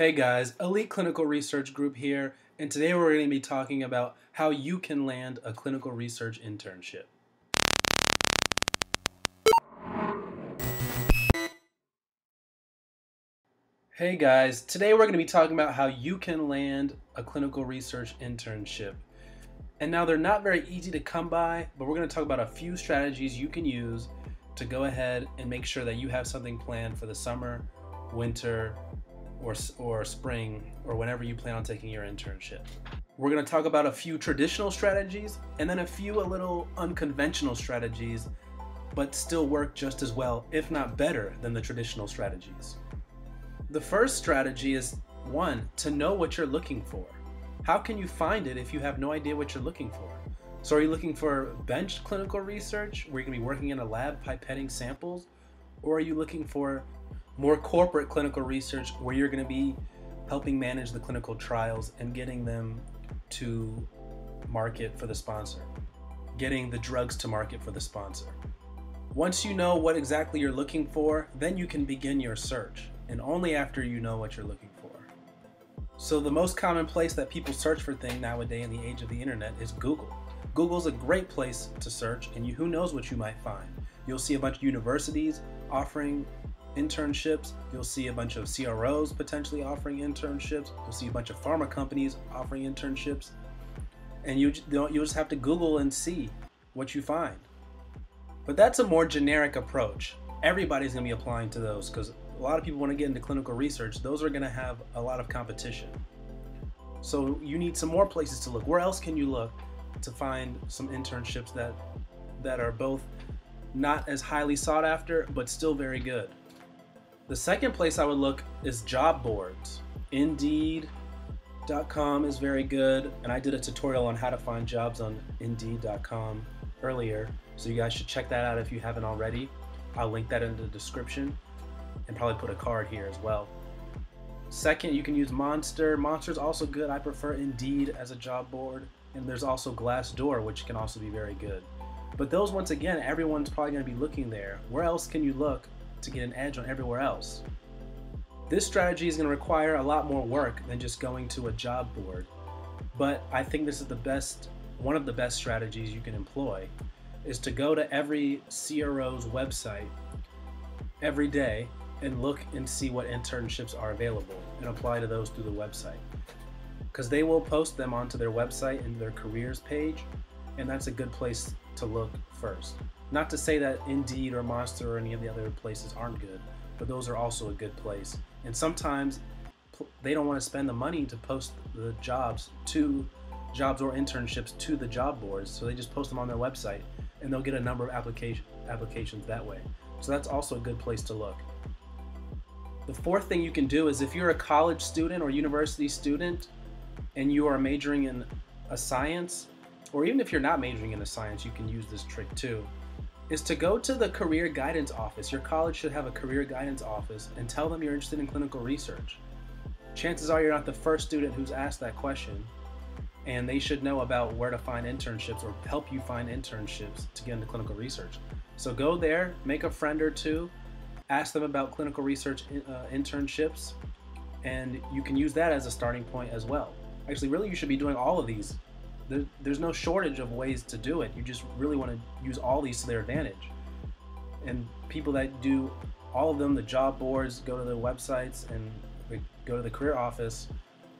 Hey guys, Elite Clinical Research Group here, and today we're going to be talking about how you can land a clinical research internship. Hey guys, today we're going to be talking about how you can land a clinical research internship. And now they're not very easy to come by, but we're going to talk about a few strategies you can use to go ahead and make sure that you have something planned for the summer, winter, or spring, or whenever you plan on taking your internship. We're gonna talk about a few traditional strategies and then a few a little unconventional strategies, but still work just as well, if not better than the traditional strategies. The first strategy is, one, to know what you're looking for. How can you find it if you have no idea what you're looking for? So are you looking for bench clinical research, where you're gonna be working in a lab pipetting samples, or are you looking for more corporate clinical research where you're going to be helping manage the clinical trials and getting them to market for the sponsor, getting the drugs to market for the sponsor. Once you know what exactly you're looking for, then you can begin your search, and only after you know what you're looking for. So the most common place that people search for things nowadays in the age of the internet is Google. Google's a great place to search, and who knows what you might find. You'll see a bunch of universities offering internships, you'll see a bunch of CROs potentially offering internships, you'll see a bunch of pharma companies offering internships, and you'll just have to Google and see what you find. But that's a more generic approach. Everybody's going to be applying to those because a lot of people want to get into clinical research. Those are going to have a lot of competition. So you need some more places to look. Where else can you look to find some internships that are both not as highly sought after but still very good? The second place I would look is job boards. Indeed.com is very good, and I did a tutorial on how to find jobs on Indeed.com earlier, so you guys should check that out if you haven't already. I'll link that in the description and probably put a card here as well. Second, you can use Monster. Monster's also good. I prefer Indeed as a job board, and there's also Glassdoor, which can also be very good. But those, once again, everyone's probably going to be looking there. Where else can you look to get an edge on everywhere else? This strategy is going to require a lot more work than just going to a job board, but I think this is one of the best strategies you can employ, is to go to every CRO's website every day and look and see what internships are available and apply to those through the website, because they will post them onto their website and their careers page, and that's a good place to look first. Not to say that Indeed or Monster or any of the other places aren't good, but those are also a good place. And sometimes they don't want to spend the money to post the jobs or internships to the job boards, so they just post them on their website, and they'll get a number of applications that way. So that's also a good place to look. The fourth thing you can do is, if you're a college student or university student and you are majoring in a science, or even if you're not majoring in a science, you can use this trick too, is to go to the career guidance office. Your college should have a career guidance office, and tell them you're interested in clinical research. Chances are you're not the first student who's asked that question, and they should know about where to find internships or help you find internships to get into clinical research. So go there, make a friend or two, ask them about clinical research internships, and you can use that as a starting point as well. Actually, really, you should be doing all of these. There's no shortage of ways to do it. You just really want to use all these to their advantage. And people that do all of them, the job boards, go to their websites, and go to the career office,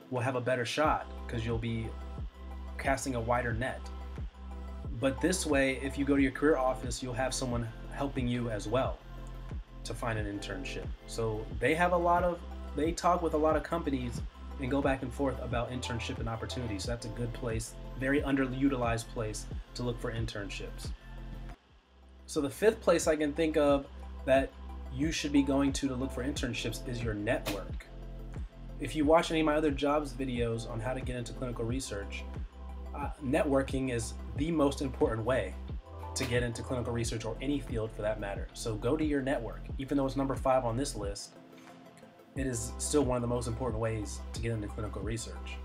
will have a better shot, because you'll be casting a wider net. But this way, if you go to your career office, you'll have someone helping you as well to find an internship. So they talk with a lot of companies and go back and forth about internship and opportunities. So that's a good place, very underutilized place, to look for internships. So the fifth place I can think of that you should be going to look for internships is your network. If you watch any of my other jobs videos on how to get into clinical research, networking is the most important way to get into clinical research, or any field for that matter. So go to your network. Even though it's number 5 on this list, it is still one of the most important ways to get into clinical research,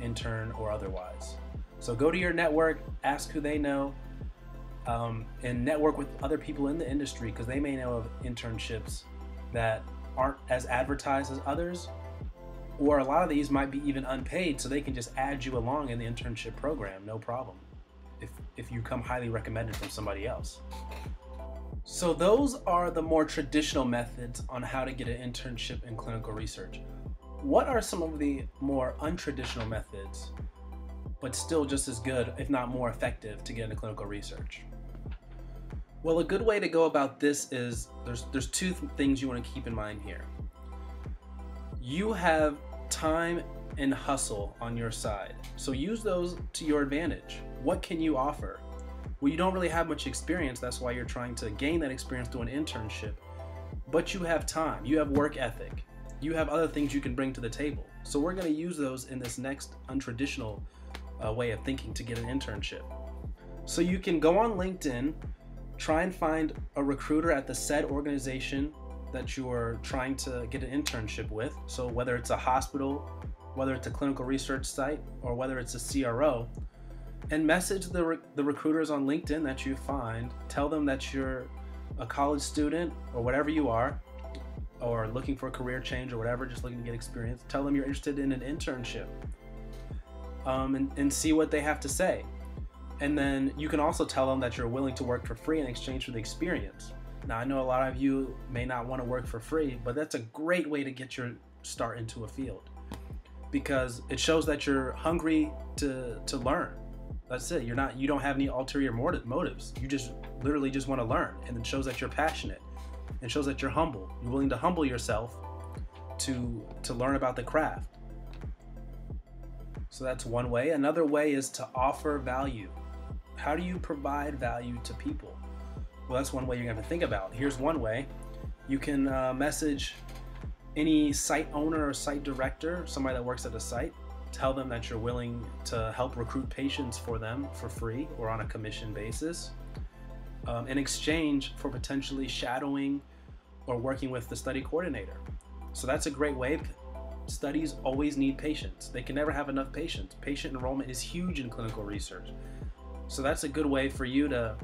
intern or otherwise. So go to your network, ask who they know, and network with other people in the industry, because they may know of internships that aren't as advertised as others, or a lot of these might be even unpaid, so they can just add you along in the internship program, no problem, if you come highly recommended from somebody else. So those are the more traditional methods on how to get an internship in clinical research. What are some of the more untraditional methods, but still just as good, if not more effective, to get into clinical research? Well, a good way to go about this is there's two things you want to keep in mind here. You have time and hustle on your side, so use those to your advantage. What can you offer? Well, you don't really have much experience, that's why you're trying to gain that experience through an internship, but you have time, you have work ethic, you have other things you can bring to the table. So we're going to use those in this next untraditional way of thinking to get an internship. So you can go on LinkedIn, try and find a recruiter at the said organization that you're trying to get an internship with. So whether it's a hospital, whether it's a clinical research site, or whether it's a CRO, and message the recruiters on LinkedIn that you find. Tell them that you're a college student or whatever you are, or looking for a career change or whatever, just looking to get experience. Tell them you're interested in an internship and see what they have to say. And then you can also tell them that you're willing to work for free in exchange for the experience. Now, I know a lot of you may not want to work for free, but that's a great way to get your start into a field, because it shows that you're hungry to learn. That's it. You don't have any ulterior motives. You just literally just want to learn, and it shows that you're passionate. It shows that you're humble. You're willing to humble yourself to learn about the craft. So that's one way. Another way is to offer value. How do you provide value to people? Well, that's one way you're going to have to think about. Here's one way. You can message any site owner or site director, somebody that works at a site. Tell them that you're willing to help recruit patients for them for free or on a commission basis in exchange for potentially shadowing or working with the study coordinator. So that's a great way. Studies always need patients. They can never have enough patients. Patient enrollment is huge in clinical research. So that's a good way for you to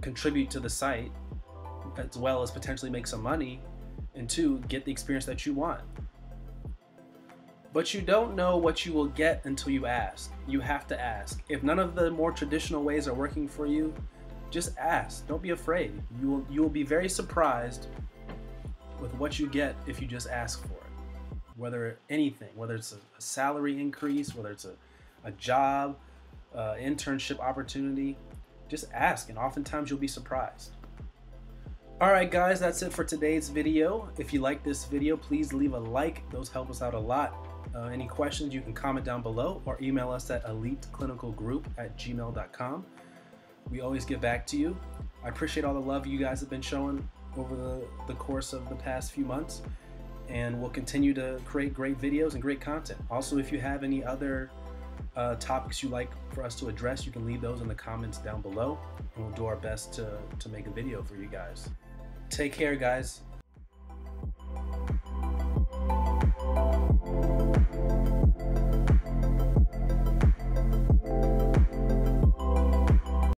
contribute to the site, as well as potentially make some money, and two, get the experience that you want. But you don't know what you will get until you ask. You have to ask. If none of the more traditional ways are working for you, just ask. Don't be afraid. You will be very surprised with what you get if you just ask for it. Whether anything, whether it's a salary increase, whether it's a job, internship opportunity, just ask, and oftentimes you'll be surprised. All right, guys, that's it for today's video. If you like this video, please leave a like. Those help us out a lot. Any questions, you can comment down below or email us at eliteclinicalgroup@gmail.com. We always get back to you. I appreciate all the love you guys have been showing over the course of the past few months. And we'll continue to create great videos and great content. Also, if you have any other topics you'd like for us to address, you can leave those in the comments down below, and we'll do our best to make a video for you guys. Take care, guys.